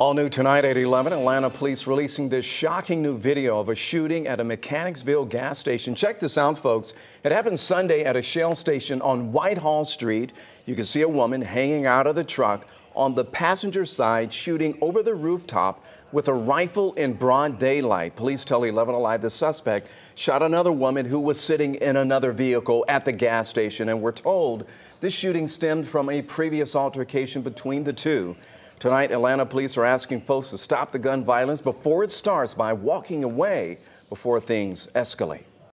All new tonight at 11, Atlanta police releasing this shocking new video of a shooting at a Mechanicsville gas station. Check this out, folks. It happened Sunday at a Shell station on Whitehall Street. You can see a woman hanging out of the truck on the passenger side, shooting over the rooftop with a rifle in broad daylight. Police tell 11Alive the suspect shot another woman who was sitting in another vehicle at the gas station, and we're told this shooting stemmed from a previous altercation between the two. Tonight, Atlanta police are asking folks to stop the gun violence before it starts by walking away before things escalate.